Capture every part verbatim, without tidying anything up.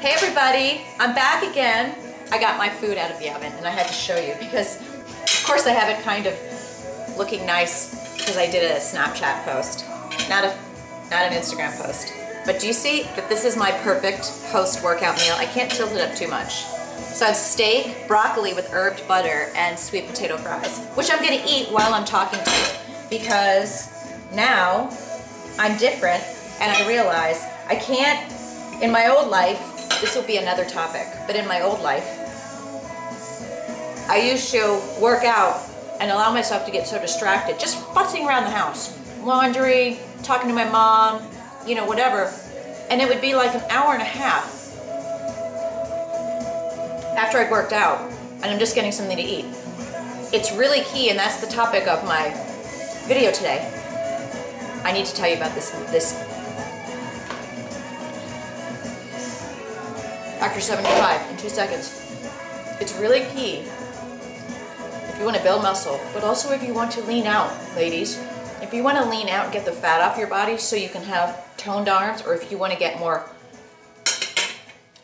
Hey everybody, I'm back again. I got my food out of the oven and I had to show you because of course I have it kind of looking nice because I did a Snapchat post, not a, not an Instagram post. But do you see that this is my perfect post-workout meal? I can't tilt it up too much. So I have steak, broccoli with herbed butter and sweet potato fries, which I'm gonna eat while I'm talking to you because now I'm different and I realize I can't, in my old life, this will be another topic, but in my old life, I used to work out and allow myself to get so distracted, just fussing around the house, laundry, talking to my mom, you know, whatever. And it would be like an hour and a half after I'd worked out and I'm just getting something to eat. It's really key, and that's the topic of my video today. I need to tell you about this, this Factor seventy-five in two seconds. It's really key if you want to build muscle, but also if you want to lean out, ladies. If you want to lean out and get the fat off your body so you can have toned arms, or if you want to get more,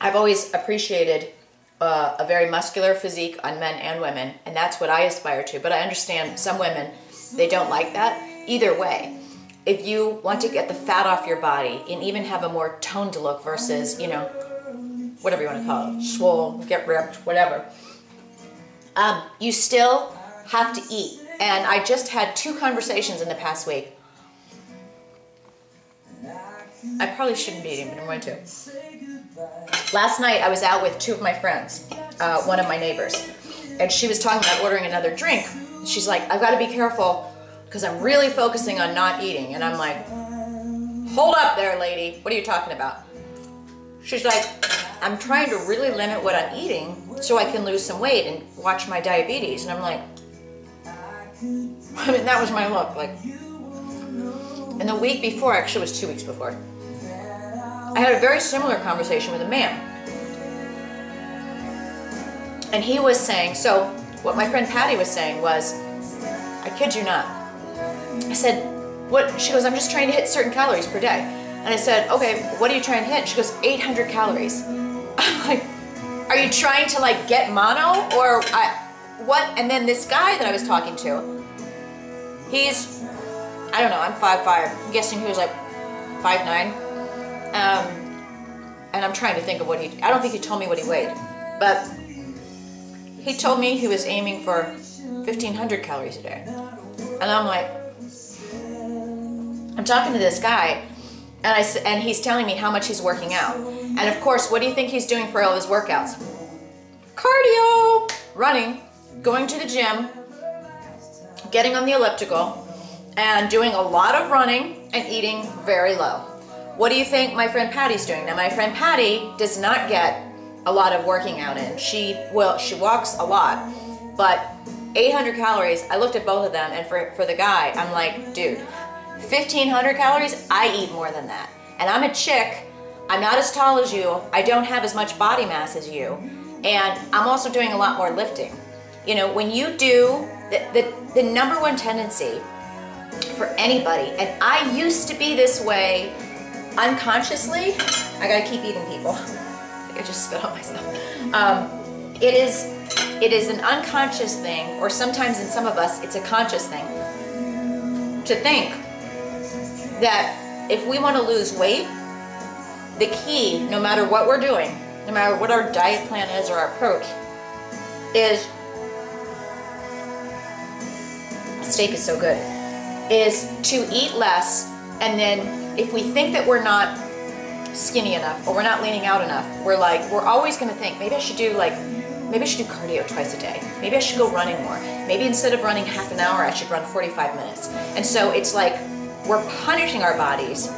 I've always appreciated uh, a very muscular physique on men and women, and that's what I aspire to, but I understand some women, they don't like that. Either way, if you want to get the fat off your body and even have a more toned look versus, you know, whatever you want to call it, swole, get ripped, whatever. Um, you still have to eat. And I just had two conversations in the past week. I probably shouldn't be eating, but I'm going to. Last night I was out with two of my friends, uh, one of my neighbors, and she was talking about ordering another drink. She's like, I've got to be careful because I'm really focusing on not eating. And I'm like, hold up there, lady. What are you talking about? She's like, I'm trying to really limit what I'm eating so I can lose some weight and watch my diabetes. And I'm like, I mean, that was my look. Like, and the week before, actually it was two weeks before, I had a very similar conversation with a man. And he was saying, so what my friend Patty was saying was, I kid you not. I said, what? She goes, I'm just trying to hit certain calories per day. And I said, okay, what are you trying to hit? She goes, eight hundred calories. I'm like, are you trying to like get mono or I, what? And then this guy that I was talking to, he's, I don't know, I'm five five. I'm guessing he was like five nine. Um, and I'm trying to think of what he, I don't think he told me what he weighed, but he told me he was aiming for fifteen hundred calories a day. And I'm like, I'm talking to this guy and, I, and he's telling me how much he's working out. And of course, what do you think he's doing for all his workouts? Cardio, running, going to the gym, getting on the elliptical, and doing a lot of running and eating very low. What do you think my friend Patty's doing? Now, my friend Patty does not get a lot of working out in. She will, she walks a lot, but eight hundred calories, I looked at both of them, and for, for the guy, I'm like, dude, fifteen hundred calories, I eat more than that. And I'm a chick, I'm not as tall as you, I don't have as much body mass as you, and I'm also doing a lot more lifting. You know, when you do, the, the, the number one tendency for anybody, and I used to be this way unconsciously, I gotta keep eating people. I think I just spit on myself. Um, it is, it is an unconscious thing, or sometimes in some of us, it's a conscious thing, to think that if we want to lose weight, the key, no matter what we're doing, no matter what our diet plan is or our approach, is, steak is so good, is to eat less, and then if we think that we're not skinny enough or we're not leaning out enough, we're like, we're always going to think, maybe I should do like, maybe I should do cardio twice a day. Maybe I should go running more. Maybe instead of running half an hour, I should run forty-five minutes. And so it's like, we're punishing our bodies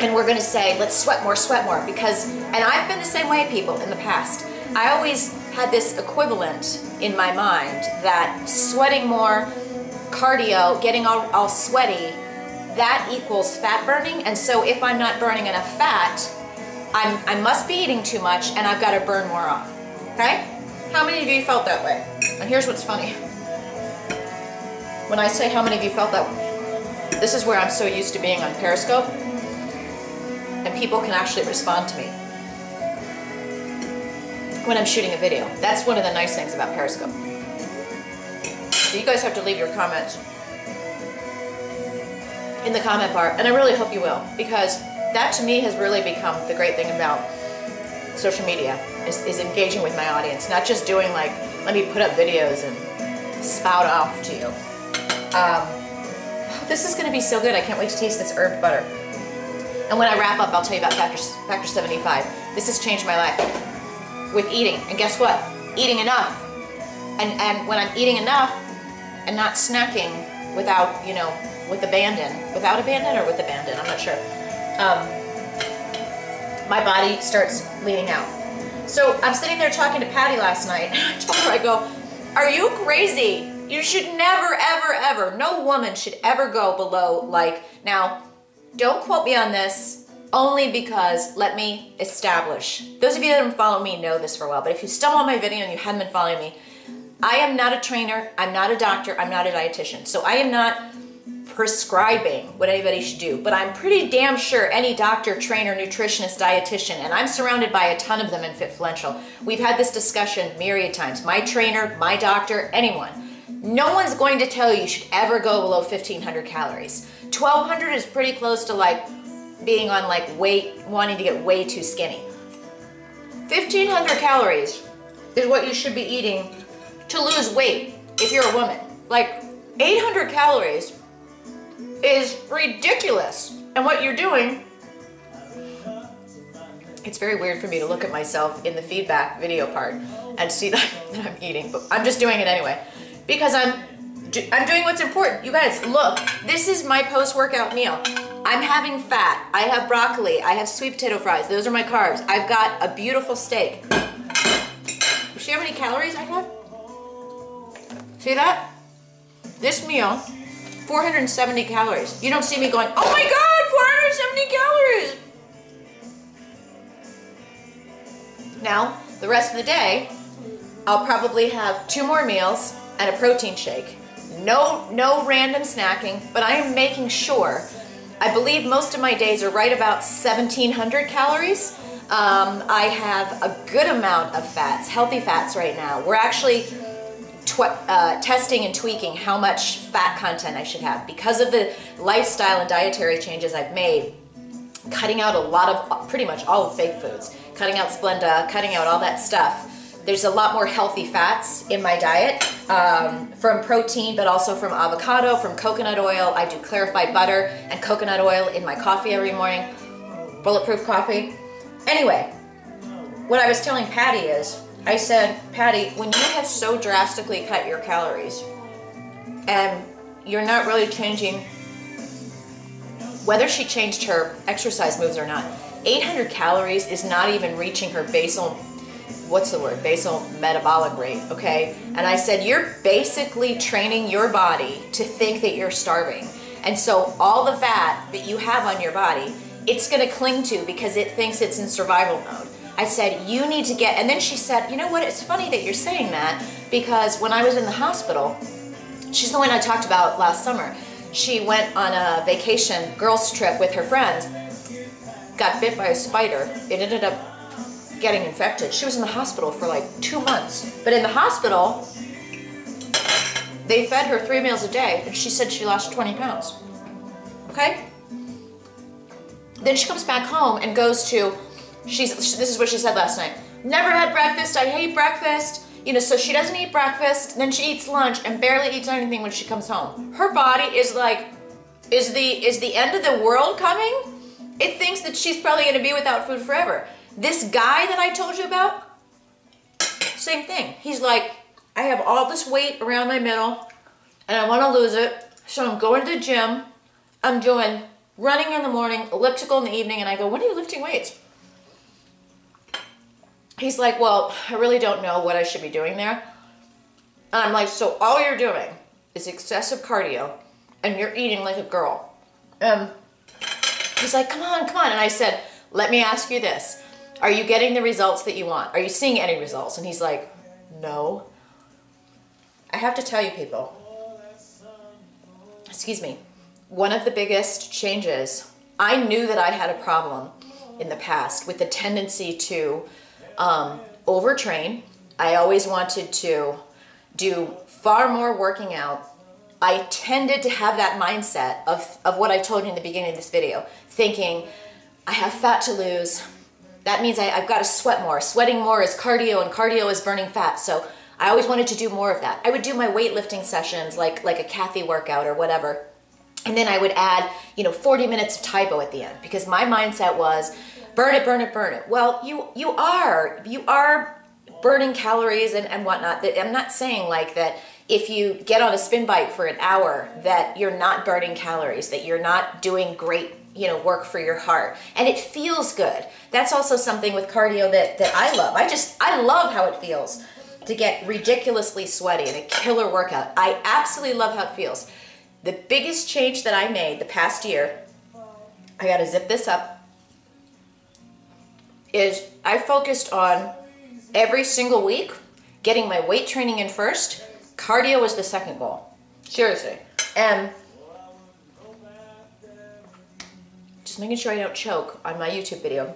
and we're gonna say, let's sweat more, sweat more, because, and I've been the same way, people, in the past. I always had this equivalent in my mind that sweating more, cardio, getting all, all sweaty, that equals fat burning. And so if I'm not burning enough fat, I'm, I must be eating too much and I've gotta burn more off, okay? How many of you felt that way? And here's what's funny. When I say how many of you felt that way, this is where I'm so used to being on Periscope and people can actually respond to me. when I'm shooting a video. That's one of the nice things about Periscope. So you guys have to leave your comments in the comment part, and I really hope you will, because that to me has really become the great thing about social media, is, is engaging with my audience, not just doing like, let me put up videos and spout off to you. Um, this is going to be so good. I can't wait to taste this herb butter. And when I wrap up, I'll tell you about Factor seventy-five. This has changed my life with eating. And guess what? Eating enough. And, and when I'm eating enough and not snacking without, you know, with abandon, without abandon or with abandon, I'm not sure. Um, my body starts leaning out. So I'm sitting there talking to Patty last night. I told her, I go, are you crazy? You should never, ever, ever, no woman should ever go below, like, now, don't quote me on this, only because let me establish. Those of you that have followed me know this for a while, but if you stumble on my video and you haven't been following me, I am not a trainer, I'm not a doctor, I'm not a dietitian. So I am not prescribing what anybody should do, but I'm pretty damn sure any doctor, trainer, nutritionist, dietitian, and I'm surrounded by a ton of them in Fitfluential. We've had this discussion myriad times. My trainer, my doctor, anyone. No one's going to tell you you should ever go below fifteen hundred calories. twelve hundred is pretty close to like being on like weight, wanting to get way too skinny. fifteen hundred calories is what you should be eating to lose weight if you're a woman. Like eight hundred calories is ridiculous. And what you're doing, it's very weird for me to look at myself in the feedback video part and see that I'm eating, but I'm just doing it anyway. Because I'm I'm doing what's important. You guys, look, this is my post-workout meal. I'm having fat, I have broccoli, I have sweet potato fries, those are my carbs. I've got a beautiful steak. See how many calories I have? See that? This meal, four hundred seventy calories. You don't see me going, oh my God, four hundred seventy calories. Now, the rest of the day, I'll probably have two more meals and a protein shake. No, no random snacking, but I am making sure. I believe most of my days are right about seventeen hundred calories. Um, I have a good amount of fats, healthy fats right now. We're actually uh, testing and tweaking how much fat content I should have. Because of the lifestyle and dietary changes I've made, cutting out a lot of, pretty much all of fake foods, cutting out Splenda, cutting out all that stuff. There's a lot more healthy fats in my diet, um, from protein, but also from avocado, from coconut oil. I do clarified butter and coconut oil in my coffee every morning, bulletproof coffee. Anyway, what I was telling Patty is, I said, Patty, when you have so drastically cut your calories and you're not really changing, whether she changed her exercise moves or not, eight hundred calories is not even reaching her basal, what's the word, basal metabolic rate, okay? And I said, you're basically training your body to think that you're starving. And so all the fat that you have on your body, it's gonna cling to because it thinks it's in survival mode. I said, you need to get, and then she said, you know what, it's funny that you're saying that, because when I was in the hospital, she's the one I talked about last summer. She went on a vacation, girls trip with her friends, got bit by a spider. It ended up getting infected. She was in the hospital for like two months. But in the hospital, they fed her three meals a day, and she said she lost twenty pounds. Okay? Then she comes back home and goes to, she's, this is what she said last night, never had breakfast, I hate breakfast. You know, so she doesn't eat breakfast, then she eats lunch and barely eats anything when she comes home. Her body is like, is the, is the end of the world coming? It thinks that she's probably gonna be without food forever. This guy that I told you about, same thing. He's like, I have all this weight around my middle and I want to lose it, so I'm going to the gym. I'm doing running in the morning, elliptical in the evening, and I go, when are you lifting weights? He's like, well, I really don't know what I should be doing there. And I'm like, so all you're doing is excessive cardio and you're eating like a girl. And he's like, come on, come on. And I said, let me ask you this. Are you getting the results that you want? Are you seeing any results? And he's like, no. I have to tell you people, excuse me, one of the biggest changes, I knew that I had a problem in the past with the tendency to um, overtrain. I always wanted to do far more working out. I tended to have that mindset of, of what I told you in the beginning of this video, thinking I have fat to lose. That means I, I've got to sweat more. Sweating more is cardio, and cardio is burning fat. So I always wanted to do more of that. I would do my weightlifting sessions, like, like a Kathy workout or whatever. And then I would add, you know, forty minutes of Taibo at the end, because my mindset was burn it, burn it, burn it. Well, you, you are, you are burning calories and, and whatnot. I'm not saying like that if you get on a spin bike for an hour that you're not burning calories, that you're not doing great, you know, work for your heart. And it feels good. That's also something with cardio that, that I love. I just, I love how it feels to get ridiculously sweaty in a killer workout. I absolutely love how it feels. The biggest change that I made the past year, I gotta zip this up, is I focused on every single week getting my weight training in first. Cardio was the second goal. Seriously. And just making sure I don't choke on my YouTube video.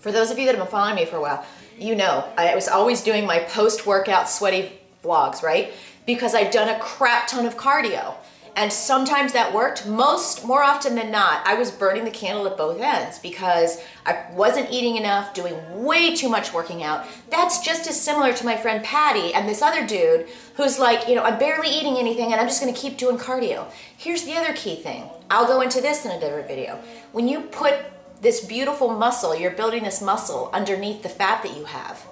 For those of you that have been following me for a while, you know I was always doing my post-workout sweaty vlogs, right? Because I'd done a crap ton of cardio. And sometimes that worked. Most, more often than not, I was burning the candle at both ends because I wasn't eating enough, doing way too much working out. That's just as similar to my friend Patty and this other dude who's like, you know, I'm barely eating anything and I'm just gonna keep doing cardio. Here's the other key thing. I'll go into this in a different video. When you put this beautiful muscle, you're building this muscle underneath the fat that you have.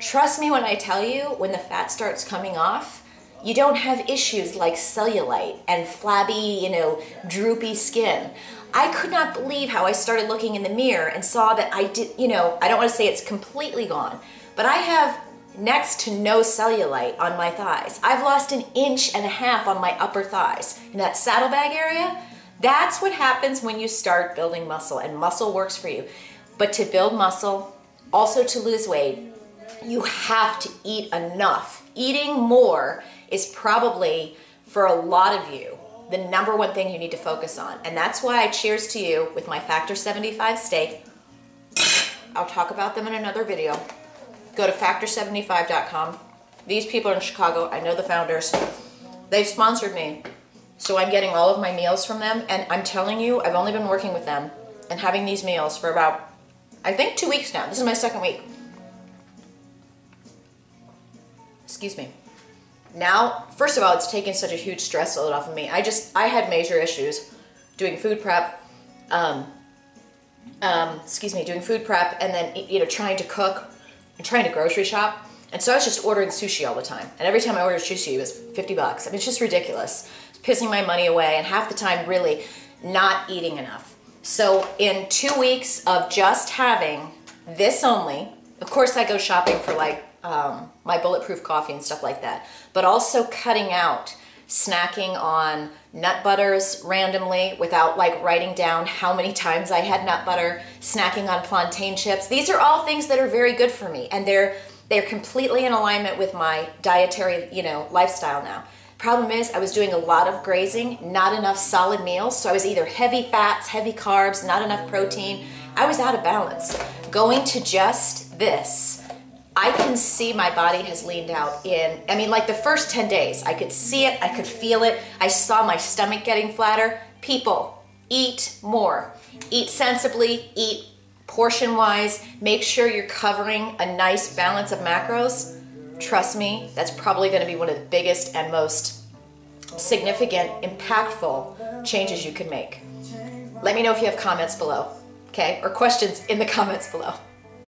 Trust me when I tell you, when the fat starts coming off, you don't have issues like cellulite and flabby, you know, droopy skin. I could not believe how I started looking in the mirror and saw that I did, you know, I don't want to say it's completely gone, but I have next to no cellulite on my thighs. I've lost an inch and a half on my upper thighs in that saddlebag area. That's what happens when you start building muscle, and muscle works for you. But to build muscle, also to lose weight, you have to eat enough. Eating more is probably, for a lot of you, the number one thing you need to focus on. And that's why I cheers to you with my Factor seventy-five steak. I'll talk about them in another video. Go to factor seventy-five dot com. These people are in Chicago. I know the founders. They've sponsored me. So I'm getting all of my meals from them. And I'm telling you, I've only been working with them and having these meals for about, I think, two weeks now. This is my second week. Excuse me. Now, first of all, it's taken such a huge stress load off of me. I just, I had major issues doing food prep, um, um, excuse me, doing food prep and then, you know, trying to cook and trying to grocery shop. And so I was just ordering sushi all the time. And every time I ordered sushi, it was fifty bucks. I mean, it's just ridiculous. It's pissing my money away and half the time really not eating enough. So in two weeks of just having this only, of course I go shopping for like, Um, my bulletproof coffee and stuff like that, but also cutting out snacking on nut butters randomly without like writing down how many times I had nut butter, snacking on plantain chips. These are all things that are very good for me, and they're they're completely in alignment with my dietary, you know, lifestyle now. Problem is I was doing a lot of grazing, not enough solid meals, so I was either heavy fats, heavy carbs, not enough protein. I was out of balance. Going to just this, I can see my body has leaned out in, I mean, like the first ten days, I could see it, I could feel it. I saw my stomach getting flatter. People, eat more. Eat sensibly, eat portion-wise. Make sure you're covering a nice balance of macros. Trust me, that's probably gonna be one of the biggest and most significant, impactful changes you can make. Let me know if you have comments below, okay? Or questions in the comments below.